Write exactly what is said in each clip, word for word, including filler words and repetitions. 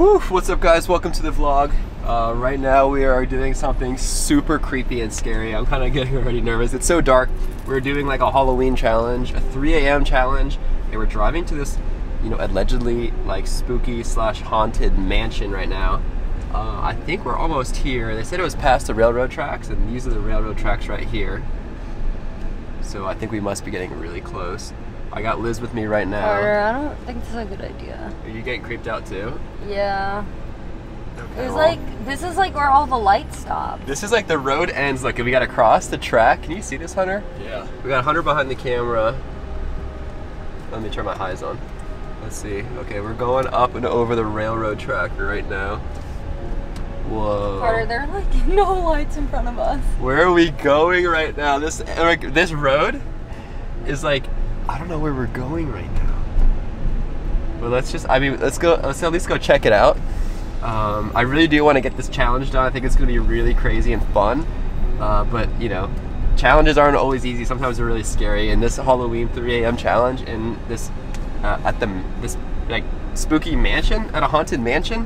Whew, what's up guys, welcome to the vlog. Uh, right now we are doing something super creepy and scary. I'm kind of getting already nervous, it's so dark. We're doing like a Halloween challenge, a three A M challenge, and we're driving to this, you know, allegedly like spooky slash haunted mansion right now. Uh, I think we're almost here. They said it was past the railroad tracks, and these are the railroad tracks right here. So I think we must be getting really close. I got Liz with me right now. Carter, I don't think this is a good idea. Are you getting creeped out too? Yeah. Okay, it's well, like, this is like where all the lights stop. This is like the road ends. Look, we gotta cross the track. Can you see this, Hunter? Yeah. We got Hunter behind the camera. Let me turn my eyes on. Let's see. Okay, we're going up and over the railroad track right now. Whoa. Carter, there are like no lights in front of us. Where are we going right now? This, like, this road is like, I don't know where we're going right now. Well, let's just, I mean, let's go, let's at least go check it out. Um, I really do want to get this challenge done. I think it's going to be really crazy and fun. Uh, but, you know, challenges aren't always easy. Sometimes they're really scary. And this Halloween three A M challenge and this, uh, at the, this, like, spooky mansion, at a haunted mansion.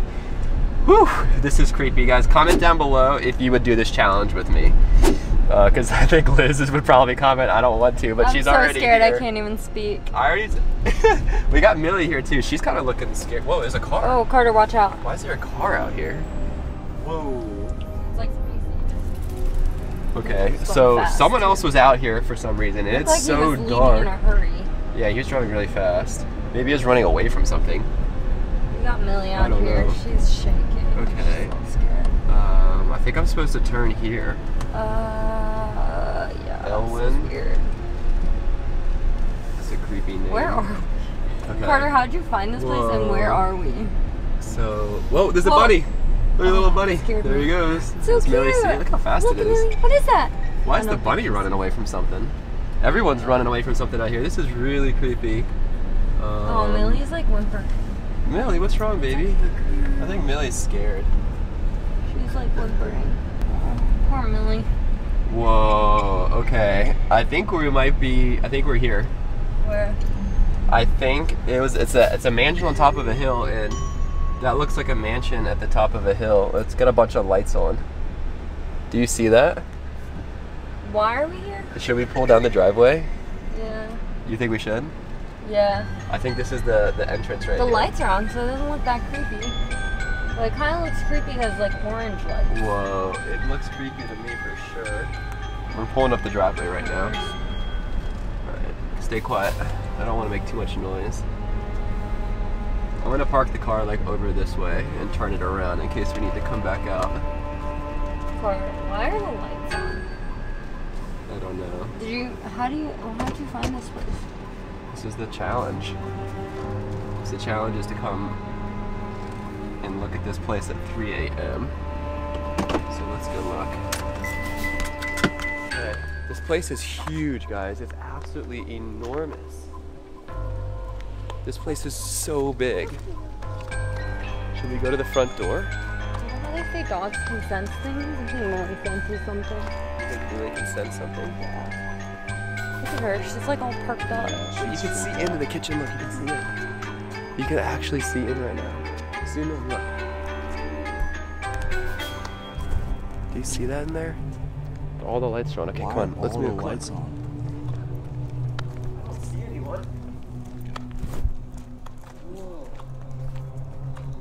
Whew, this is creepy, guys. Comment down below if you would do this challenge with me. Because uh, I think Liz would probably comment, I don't want to, but I'm she's so already scared here. I can't even speak. I already. We got Millie here too. She's kind of looking scared. Whoa, there's a car. Oh, Carter, watch out. Why is there a car out here? Whoa. It's like crazy. Okay, it's so fast. Someone else was out here for some reason, and it's, it's like so he was dark. In a hurry. Yeah, he was driving really fast. Maybe he was running away from something. We got Millie out here. Know. She's shaking. Okay. She's so scared. Um, I think I'm supposed to turn here. Uh, yeah. Elwynn. That's weird. That's a creepy name. Where are we? Okay. Carter, how'd you find this whoa. place and where are we? So, whoa, there's whoa. a bunny. There's oh, a little bunny. There he goes. So it's cute. Millie, see, look how fast look, it is. Millie. What is that? Why is the bunny running away from something? Everyone's running away from something out here. This is really creepy. Um, oh, Millie's like whimpering. Millie, what's wrong, baby? I think Millie's scared. She's like whimpering. Poor Millie. Whoa, okay. I think we might be, I think we're here. Where? I think it was, it's a, it's a mansion on top of a hill, and that looks like a mansion at the top of a hill. It's got a bunch of lights on. Do you see that? Why are we here? Should we pull down the driveway? Yeah. You think we should? Yeah. I think this is the, the entrance right here. The lights are on, so it doesn't look that creepy. Well, it kind of looks creepy because like orange lights. Whoa, it looks creepy to me for sure. We're pulling up the driveway right now. Alright, stay quiet. I don't want to make too much noise. I'm going to park the car like over this way and turn it around in case we need to come back out. Why are the lights on? I don't know. Did you, how do you, how did you find this place? This is the challenge. So the challenge is to come and look at this place at three A M So let's go look. Okay. This place is huge, guys. It's absolutely enormous. This place is so big. Should we go to the front door? Do you know how they say dogs can sense things? I think Millie senses something. You think Millie can sense something? Yeah. Look at her. She's like all perked up. But you can see into the kitchen. Look, you can see in. You can actually see in right now. Zoom in, look. Do you see that in there? All the lights are on. Okay, wow, come on. Let's move. All lights on. I don't see anyone. Whoa.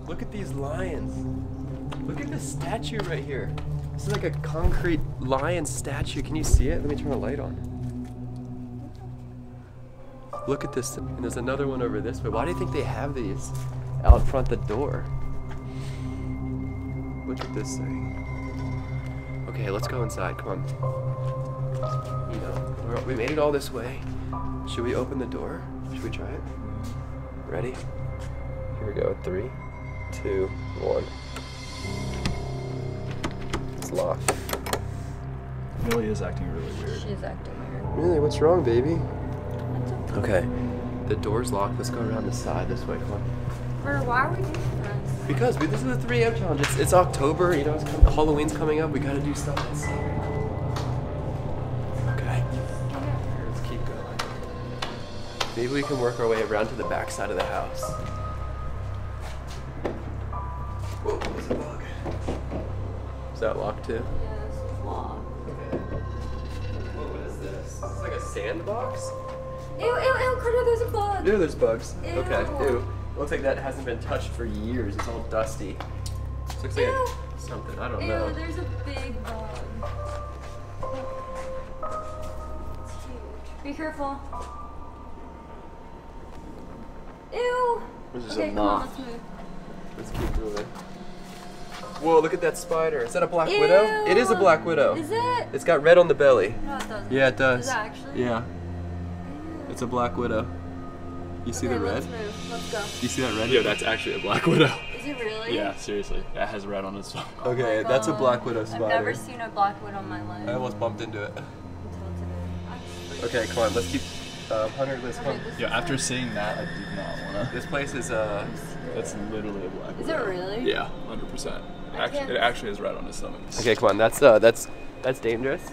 Look at these lions. Look at this statue right here. This is like a concrete lion statue. Can you see it? Let me turn the light on. Look at this. And there's another one over this way. Why do you think they have these out front the door? Look at this thing. Okay, let's go inside. Come on. You know, we made it all this way. Should we open the door? Should we try it? Ready? Here we go. Three, two, one. It's locked. Millie is acting really weird. She's acting weird. Millie, what's wrong, baby? Okay. The door's locked. Let's go around the side this way. Come on. Why are we doing this? Because we, this is a three A M challenge. It's, it's October, you know, it's coming, Halloween's coming up. We gotta do stuff that's scary. Okay. Let's keep going. Maybe we can work our way around to the back side of the house. that locked too? Yeah, this is locked. Okay. Well, what is this? Is this like a sandbox? Ew, ew, ew, Carter, there's a bug. Ew, there's bugs. Ew. Okay, ew. It looks like that hasn't been touched for years. It's all dusty. This looks ew. like a, something, I don't ew, know. Ew, there's a big bug. It's huge. Be careful. Ew. This is okay, a moth. Come on, let's, let's keep moving. Whoa, look at that spider. Is that a black Ew. widow? It is a black widow. Is it? It's got red on the belly. No, it doesn't. Yeah, it does. Is that actually? Yeah. Ew. It's a black widow. You see okay, the red? Let's move. Let's go. You see that red? Yeah, that's actually a black widow. Is it really? Yeah, seriously. That has red on its stomach. Okay, oh that's a black widow spider. I've never seen a black widow in my life. I almost bumped into it. Okay, come on. Let's keep... Um, Hunter, Liz, okay, come. Yeah, after seeing that, I did not want to. This place is, uh... That's literally a black widow. Is it really? Yeah, one hundred percent. It actually, it actually is right on his stomach. Okay, come on. That's, uh, that's, that's dangerous.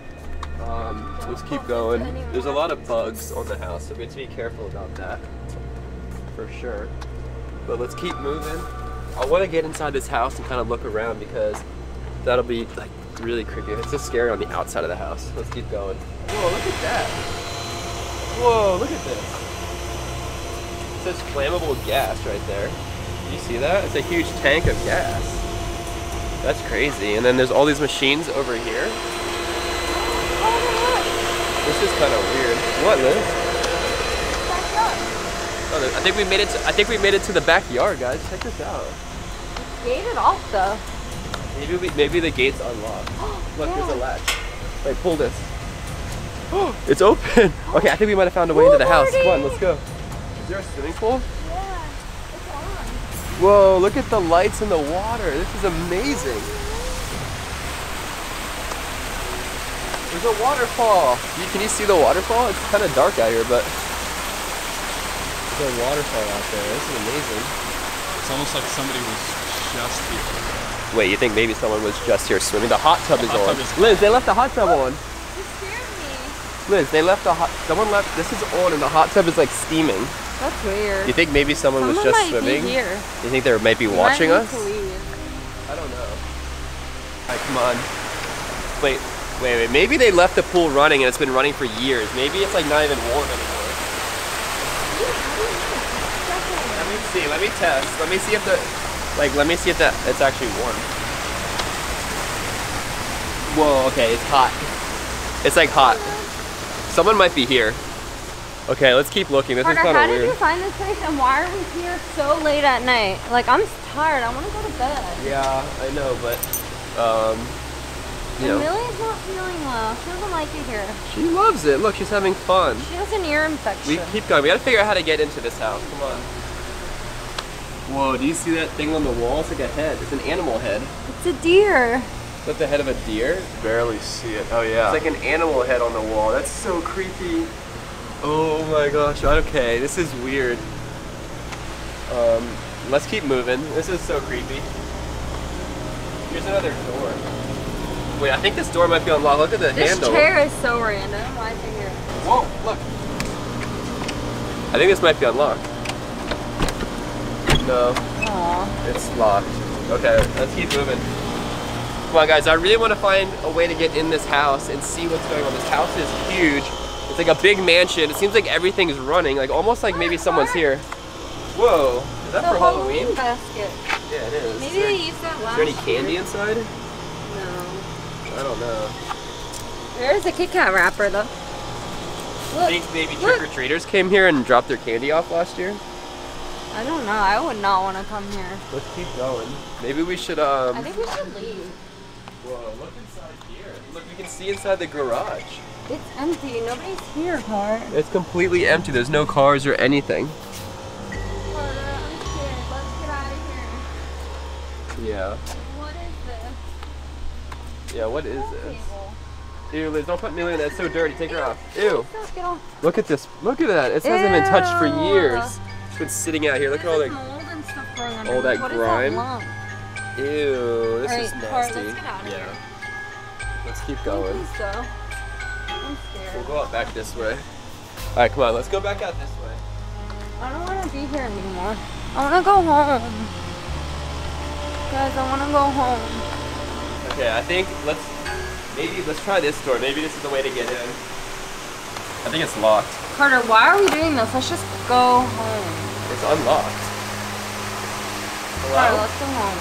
Um, let's keep going. There's a lot of bugs on the house, so we have to be careful about that. For sure. But let's keep moving. I want to get inside this house and kind of look around because that'll be, like, really creepy. It's just scary on the outside of the house. Let's keep going. Whoa, look at that. Whoa, look at this. It says flammable gas right there. You see that? It's a huge tank of gas. That's crazy. And then there's all these machines over here. Oh my God. This is kind of weird. What, Liz? Back up. Oh, I think we made it to I think we made it to the backyard, guys. Check this out. It's gated off though. Maybe we maybe the gate's unlocked. Look, yeah. There's a latch. Wait, pull this. It's open. Okay, I think we might have found a way Ooh, into the house. Come on, let's go. Is there a swimming pool? Yeah, it's on. Whoa, look at the lights in the water. This is amazing. There's a waterfall. You, can you see the waterfall? It's kind of dark out here, but there's a waterfall out there. This is amazing. It's almost like somebody was just here. Wait, you think maybe someone was just here swimming? The hot tub the is hot on. Tub is Liz, they left the hot tub oh. on. Liz, they left the hot, someone left, this is on and the hot tub is like steaming. That's weird. You think maybe someone, someone was just might swimming? Be here. You think they might be watching us? I don't know. Alright, come on. Wait, wait, wait, maybe they left the pool running and it's been running for years. Maybe it's like not even warm anymore. Let me see, let me test. Let me see if the, like, let me see if that it's actually warm. Whoa, okay, it's hot. It's like hot. Someone might be here. Okay, let's keep looking. This Carter, is kind of weird. How did you find this place and why are we here so late at night? Like, I'm tired. I want to go to bed. Yeah, I know, but, um, you know. Amelia's not feeling well. She doesn't like it here. She loves it. Look, she's having fun. She has an ear infection. We keep going. We got to figure out how to get into this house. Come on. Whoa, do you see that thing on the wall? It's like a head. It's an animal head. It's a deer. Is that the head of a deer? Barely see it. Oh yeah. It's like an animal head on the wall. That's so creepy. Oh my gosh. Okay, this is weird. Um, let's keep moving. This is so creepy. Here's another door. Wait, I think this door might be unlocked. Look at the this handle. This chair is so random. Why is it here? Whoa, look. I think this might be unlocked. No. Aww. It's locked. Okay, let's keep moving. Come on guys, I really want to find a way to get in this house and see what's going on. This house is huge. It's like a big mansion. It seems like everything's running, like almost like maybe someone's here. Whoa, is that the for Halloween? Halloween basket. Yeah, it is. Maybe they used that last year. Is there any candy year. inside? No. I don't know. There's a Kit Kat wrapper though. Look, I think maybe trick-or-treaters came here and dropped their candy off last year. I don't know. I would not want to come here. Let's keep going. Maybe we should, um... I think we should leave. Whoa, look inside here. Look, we can see inside the garage. It's empty. Nobody's here, Carter. It's completely empty. There's no cars or anything. Carter, I'm scared. Let's get out of here. Yeah. What is this? Yeah, what is this? Ew, Liz, don't put Millie in that. It's so dirty. Take her off. Ew. Get off. Look at this. Look at that. It hasn't been touched for years. It's been sitting out here. Look at all that mold and stuff going on. All that grime. Ew, this right, is nasty. Right, let's get out of yeah. here. Let's keep going. I think so. I'm scared. We'll go out back this way. Alright, come on, let's go back out this way. I don't want to be here anymore. I want to go home. Guys, I want to go home. I think Okay, I think let's maybe let's try this door. Maybe this is the way to get in. I think it's locked. Carter, why are we doing this? Let's just go home. It's unlocked. Hello? Carter, let's go home.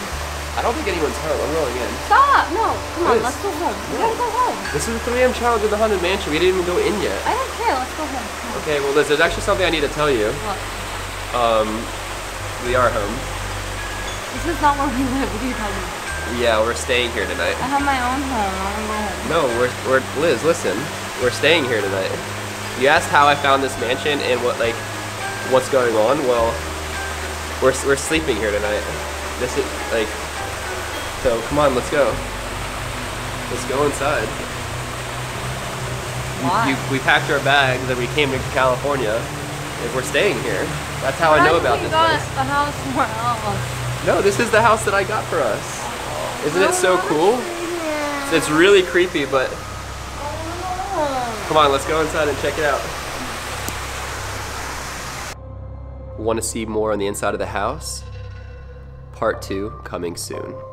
I don't think anyone's home. I'm rolling in. Stop! No, come on, let's go home. We gotta go home. This is the three A M challenge of the Haunted Mansion. We didn't even go in yet. I don't care. Let's go home. Come okay, well, Liz, there's actually something I need to tell you. What? Um, we are home. This is not where we live. What are you talking about? Yeah, we're staying here tonight. I have my own home. I don't know. No, we're we're Liz. Listen, we're staying here tonight. You asked how I found this mansion and what like what's going on. Well, we're we're sleeping here tonight. This is like so. Come on, let's go. Let's go inside. Why? You, we packed our bags and we came to California. And we're staying here. That's how but I know I about this place. The house for us. No, this is the house that I got for us. Isn't it so cool? It's really creepy, but come on, let's go inside and check it out. Want to see more on the inside of the house? Part two coming soon.